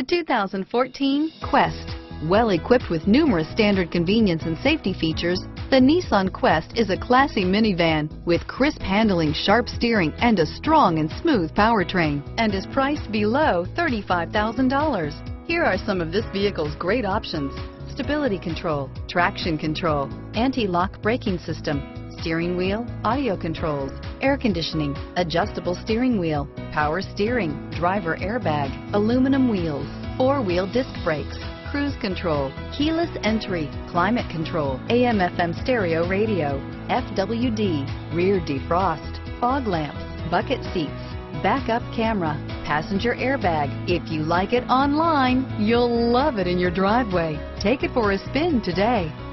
The 2014 Quest. Well equipped with numerous standard convenience and safety features, the Nissan Quest is a classy minivan with crisp handling, sharp steering, and a strong and smooth powertrain, and is priced below $35,000. Here are some of this vehicle's great options: stability control, traction control, anti-lock braking system, steering wheel audio controls, air conditioning, adjustable steering wheel, power steering, driver airbag, aluminum wheels, four-wheel disc brakes, cruise control, keyless entry, climate control, AM/FM stereo radio, FWD, rear defrost, fog lamps, bucket seats, backup camera, passenger airbag. If you like it online, you'll love it in your driveway. Take it for a spin today.